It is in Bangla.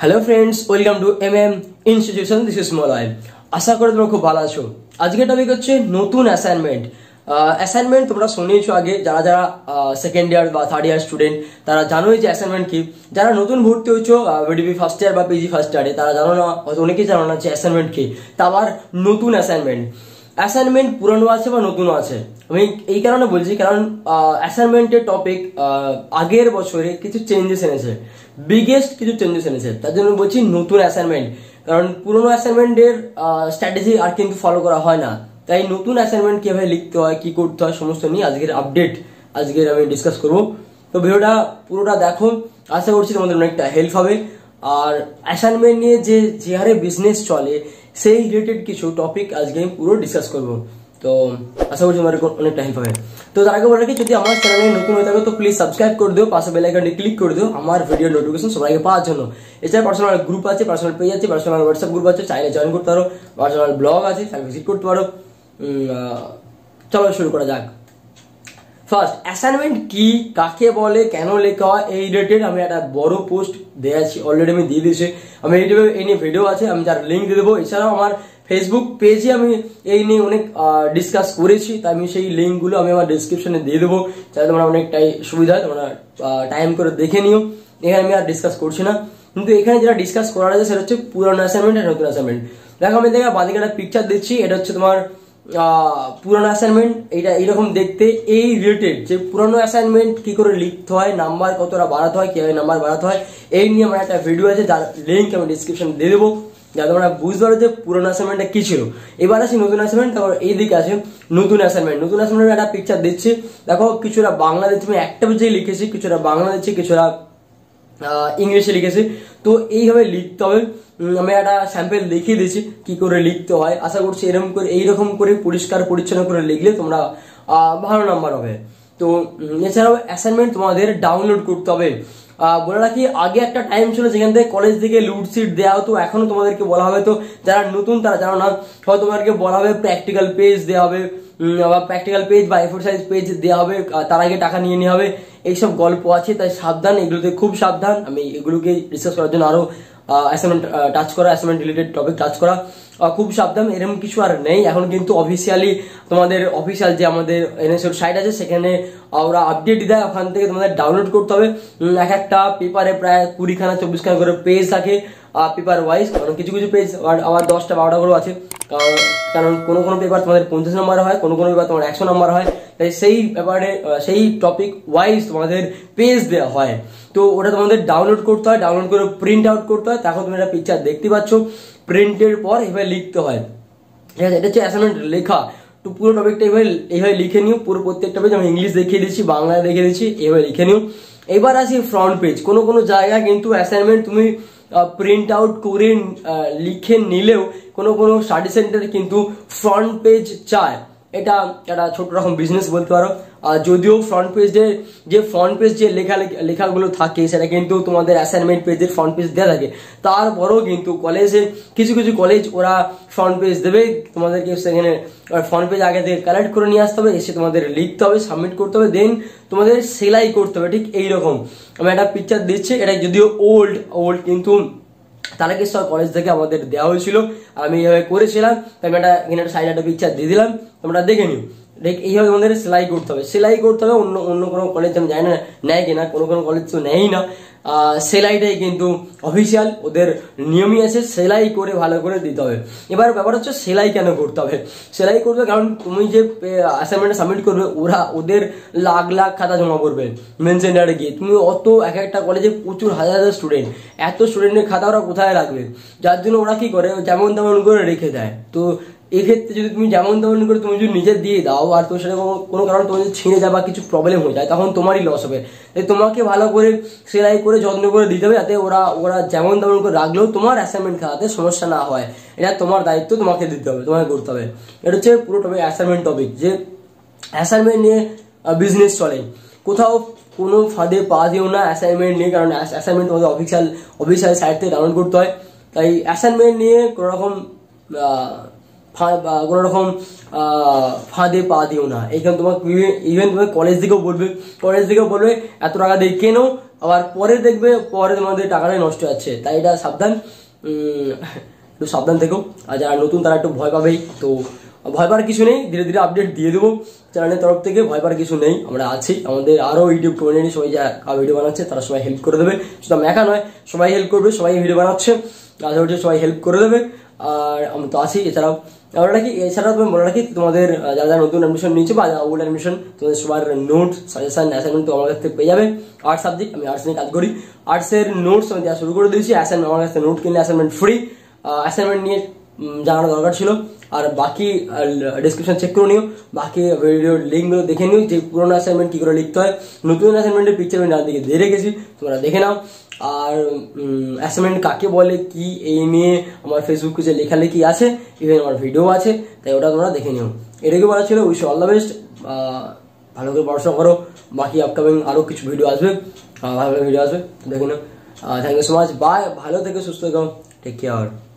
Hello friends, welcome to MM institution. This is মোলায়েম। আশা করি তোমরা খুব ভালো আছো। আজকে টপিক হচ্ছে নতুন অ্যাসাইনমেন্ট। অ্যাসাইনমেন্ট তোমরা শুনেছো আগে, যারা যারা সেকেন্ড ইয়ার বা থার্ড ইয়ার স্টুডেন্ট তারা জানোই যে অ্যাসাইনমেন্ট কি। যারা নতুন ভর্তি হয়েছো বিডিবি ফার্স্ট ইয়ার বা পিজি ফার্স্ট ইয়ারে তারা জানো না, অনেকেই জানো না যে অ্যাসাইনমেন্ট কি। তা আবার নতুন অ্যাসাইনমেন্ট। অ্যাসাইনমেন্ট পুরানো আছে বা নতুনও আছে, আমি এই কারণে বলছি কারণ অ্যাসাইনমেন্টের টপিক আগের বছরে কিছু চেঞ্জেস এনেছে, বিগেস্ট কিছু চেঞ্জেস এনেছে, তার জন্য বলছি নতুন অ্যাসাইনমেন্ট। কারণ পুরোনো অ্যাসাইনমেন্টের স্ট্র্যাটেজি আর কিন্তু ফলো করা হয় না, তাই নতুন অ্যাসাইনমেন্ট কিভাবে লিখতে হয়, কি করতে হয়, সমস্ত নিয়ে আজকের আপডেট আজকের আমি ডিসকাস করবো। তো ভিডিওটা পুরোটা দেখো, আশা করছি তোমাদের অনেকটা হেল্প হবে। আর অ্যাসাইনমেন্ট নিয়ে যে হারে বিজনেস চলে সেই রিলেটেড কিছু টপিক আজকে আমি পুরো ডিসকাস করবো, তো আশা করছি তোমার অনেকটা হেল্প হবে। তো তার আগে বলে রাখি, যদি আমার চ্যানেলে নতুন হয়ে থাকে তো প্লিজ সাবস্ক্রাইব করে দিও, পাশে বেল আইকনটি ক্লিক করে দিও আমার ভিডিও নোটিফিকেশন সবাইকে পাওয়ার জন্য। এছাড়া পার্সোনাল গ্রুপ আছে, পার্সোনাল পেজ আছে, পার্সোনাল হোয়াটসঅ্যাপ গ্রুপ আছে, চাইলে জয়েন করতে পারো, পার্সোনাল ব্লগ আছে, তাহলে ভিজিট করতে পারো। চলো শুরু করা যাক। ফার্স্ট, অ্যাসাইনমেন্ট কি, কাকে বলে, কেন লেখা হয়, এই রিলেটেড আমি একটা বড় পোস্ট দিয়ে আছি, অলরেডি আমি দিয়ে দিয়েছি। আমি ইউটিউবে এই নিয়ে ভিডিও আছে, আমি তার লিঙ্ক দিয়ে দেবো। এছাড়াও আমার ফেসবুক পেজে আমি এই নিয়ে অনেক ডিসকাস করেছি, তাই আমি সেই লিঙ্কগুলো আমি আমার ডিসক্রিপশনে দিয়ে দেবো, যাতে তোমরা অনেকটাই সুবিধা হয়, তোমরা টাইম করে দেখে নিও। এখানে আমি আর ডিসকাস করছি না, কিন্তু এখানে যেটা ডিসকাস করা আছে সেটা হচ্ছে পুরানো অ্যাসাইনমেন্ট আর নতুন অ্যাসাইনমেন্ট। দেখো আমি দেখে বাদিকে একটা পিকচার দিচ্ছি, এটা হচ্ছে তোমার পুরানো অ্যাসাইনমেন্ট, এইটা এইরকম দেখতে। এই রিলেটেড যে পুরানো অ্যাসাইনমেন্ট কি করে লিখতে হয়, নাম্বার কতটা বাড়াতে হয়, কিভাবে নাম্বার বাড়াতে হয়, এই নিয়ে আমার একটা ভিডিও আছে, যার লিঙ্ক আমি ডিসক্রিপশনে দিয়ে দেবো, যাতে তোমরা বুঝতে পারো যে পুরোনো অ্যাসাইনমেন্টটা কি ছিল। এবার আছে নতুন অ্যাসাইনমেন্ট। তারপর এই দিকে আছে নতুন অ্যাসাইনমেন্ট। নতুন অ্যাসাইনমেন্ট একটা পিকচার দিচ্ছি, দেখো কিছুটা বাংলা দিচ্ছি, আমি একটা পেজেই লিখেছি, কিছুটা বাংলা দিচ্ছি, কিছুটা ইংলিশে লিখেছি। তো এইভাবে লিখতে হবে, আমি একটা স্যাম্পেল দেখিয়ে দিচ্ছি কি করে লিখতে হয়। আশা করছি এরকম করে এইরকম করে পরিষ্কার পরিচ্ছন্ন করে লিখলে তোমরা ভালো নাম্বার হবে। তো এছাড়াও অ্যাসাইনমেন্ট তোমাদের ডাউনলোড করতে হবে। বলে রাখি, আগে একটা টাইম ছিল যেখান থেকে কলেজ থেকে লুডশিট দেওয়া হতো, এখনো তোমাদেরকে বলা হবে, তো যারা নতুন তারা জানো না, হয় তোমাদেরকে বলা হবে প্র্যাকটিক্যাল পেজ দেওয়া হবে, বা প্র্যাকটিক্যাল পেজ বা A4 সাইজ পেজ দেওয়া হবে, তার আগে টাকা নিয়ে নেওয়া হবে, এইসব গল্প আছে। তাই সাবধান, এগুলোতে খুব সাবধান। আমি এগুলোকে ডিসকাস করার জন্য আরো অ্যাসাইনমেন্ট টাচ করা, অ্যাসাইনমেন্ট রিলেটেড টপিক টাচ করা খুব সাবধান। এরকম কিছু আর নেই এখন, কিন্তু অফিসিয়ালি তোমাদের অফিসিয়াল যে আমাদের NSO সাইট আছে সেখানে ওরা আপডেট দেয়, ওখান থেকে তোমাদের ডাউনলোড করতে হবে। এক একটা পেপারে প্রায় 20-24 করে পেজ থাকে পেপার ওয়াইজ, কারণ কিছু কিছু পেজ আবার 10-12 করে আছে, কারণ কোনো কোনো পেপার তোমাদের 50 নম্বর হয়, কোনো কোনো পেপার তোমার 100 নম্বর হয়। তাই সেই ব্যাপারে সেই টপিক ওয়াইজ তোমাদের পেজ দেওয়া হয়, তো ওটা তোমাদের ডাউনলোড করতে হয়, ডাউনলোড করে প্রিন্ট আউট করতে হয়। তখন তুমি একটা পিকচার দেখতে পাচ্ছ, প্রিন্টের পর এভাবে লিখতে হয়, ঠিক আছে? এটা হচ্ছে অ্যাসাইনমেন্ট লেখা। তো পুরো টপিকটা এইভাবে লিখে নিও, পুরো প্রত্যেকটা পেজ আমি ইংলিশ দেখিয়ে দিচ্ছি, বাংলা দেখিয়ে দিচ্ছি, এইভাবে লিখে নিও। এবার আসি ফ্রন্ট পেজ। কোনো কোনো জায়গায় কিন্তু অ্যাসাইনমেন্ট তুমি প্রিন্ট আউট করে লিখে নিলেও কোনো কোনো স্টাডি সেন্টারে কিন্তু ফ্রন্ট পেজ চায়, এটা একটা ছোট রকম বিজনেস বলতে পারো। আর যদিও ফ্রন্ট পেজে যে ফ্রন্ট পেজ যে লেখাগুলো থাকে সেটা কিন্তু তোমাদের অ্যাসাইনমেন্ট পেজের ফ্রন্ট পেজ দেওয়া থাকে, তারপরেও কিন্তু কলেজে কিছু কিছু কলেজ ওরা ফ্রন্ট পেজ দেবে, তোমাদেরকে সেখানে ফ্রন্ট পেজ আগে থেকে কালেক্ট করে নিয়ে আসতে হবে, এসে তোমাদের লিখতে হবে, সাবমিট করতে হবে, দেন তোমাদের সেলাই করতে হবে। ঠিক এইরকম আমি একটা পিকচার দিচ্ছি, এটা যদিও ওল্ড কিন্তু তারকেশ্বর কলেজ থেকে আমাদের দেওয়া হয়েছিল, আমি এইভাবে করেছিলাম, তাই আমি একটা সাইডে একটা পিকচার দিয়ে দিলাম, তোমরা দেখে নিও। দেখ এইভাবে আমাদের সেলাই করতে হবে, সেলাই করতে হবে। অন্য অন্য কোনো কলেজ আমি জানি না নেয় কিনা, কোনো কোনো কলেজ তো নেয়ই না। সেলাইটাই কিন্তু অফিসিয়াল, ওদের নিয়মই আছে, সেলাই করে ভালো করে দিতে হবে। এবার ব্যাপার হচ্ছে সেলাই কেন করতে হবে? সেলাই করবে কারণ তুমি যে অ্যাসাইনমেন্টটা সাবমিট করবে ওরা ওদের লাখ লাখ খাতা জমা করবে মেন সেন্টারে গিয়ে। তুমি অত এক একটা কলেজে প্রচুর হাজার স্টুডেন্ট, এত স্টুডেন্টের খাতা ওরা কোথায় রাখবে? যার জন্য ওরা কি করে যেমন তেমন করে রেখে দেয়। তো এক্ষেত্রে যদি তুমি যেমন তেমন করে তুমি যদি নিজে দিয়ে দাও আর তোমার সাথে কোনো কারণে তোমার যদি ছিঁড়ে যায় বা কিছু প্রবলেম হয়ে যায়, তখন তোমারই লস হবে। তাই তোমাকে ভালো করে সেলাই করে যত্ন করে দিতে হবে, যাতে ওরা যেমন তেমন করে রাখলেও তোমার অ্যাসাইনমেন্ট খাতাতে সমস্যা না হয়। এটা তোমার দায়িত্ব, তোমাকে দিতে হবে, তোমাকে করতে হবে। এটা হচ্ছে পুরো টপিক, অ্যাসাইনমেন্ট টপিক। যে অ্যাসাইনমেন্ট নিয়ে বিজনেস চলে, কোথাও কোনো ফাঁদে পা দিও না অ্যাসাইনমেন্ট নিয়ে, কারণ অ্যাসাইনমেন্ট তোমাদের অফিসিয়াল সাইট থেকে ডাউনলোড করতে হয়। তাই অ্যাসাইনমেন্ট নিয়ে কোনো রকম फादे पा दिओ ना कलेज दिखे एत टाका दिए केनो आबार परे देखबे परे तुम्हारे टाकाटाई नष्ट होच्छे ताई एटा साबधान একটু সাবধান থেকো। আর যারা নতুন তারা একটু ভয় পাবেই, তো ভয় পাওয়ার কিছু নেই, ধীরে ধীরে আপডেট দিয়ে দেবো চ্যানেলের তরফ থেকে, ভয় পাওয়ার কিছু নেই, আমরা আছি। আমাদের আরও ইউটিউব কমিউনিটি সবাই যারা ভিডিও বানাচ্ছে তারা সবাই হেল্প করে দেবে, শুধু আমি একা নয় সবাই হেল্প করবে, সবাই ভিডিও বানাচ্ছে আশা করছি সবাই হেল্প করে দেবে। আর আমি তো আছি। এছাড়াও আমরা কি এছাড়াও তুমি বলে রাখি তোমাদের যারা যারা নতুন অ্যাডমিশন নিয়েছে বা যারা ওল্ড অ্যাডমিশন তোমাদের সবার নোট সাজেশন অ্যাসাইনমেন্ট তো আমার কাছ থেকে পেয়ে যাবে। আর্ট সাবজেক্ট, আমি আর্টস নিয়ে কাজ করি, আর্টসের নোটস আমি দেওয়া শুরু করে দিয়েছি, অ্যাসাইনমেন্ট আমার কাছে নোট কিনলে অ্যাসাইনমেন্ট ফ্রি, অ্যাসাইনমেন্ট নিয়ে জানানো দরকার ছিল। আর বাকি ডিসক্রিপশন চেক করে নিও, বাকি ভিডিওর লিঙ্কগুলো দেখে নিও যে পুরোনো অ্যাসাইনমেন্ট কী করে লিখতে হয়, নতুন অ্যাসাইনমেন্টের পিকচার আমি ডান দিকে দিয়ে রেখেছি তোমরা দেখে নাও। আর অ্যাসাইনমেন্ট কাকে বলে কি এই নিয়ে আমার ফেসবুক পেজে লেখালেখি আছে, ইভেন আমার ভিডিও আছে, তাই ওটা তোমরা দেখে নিও। এটাকে বলা ছিল উইশ অল দ্য বেস্ট, ভালো করে পড়াশোনা করো, বাকি আপকামিং আরও কিছু ভিডিও আসবে, ভালো ভিডিও আসবে দেখে নাও। Thank you so much, bye, ভালো থেকে সুস্থ থাকো, টেক কেয়ার।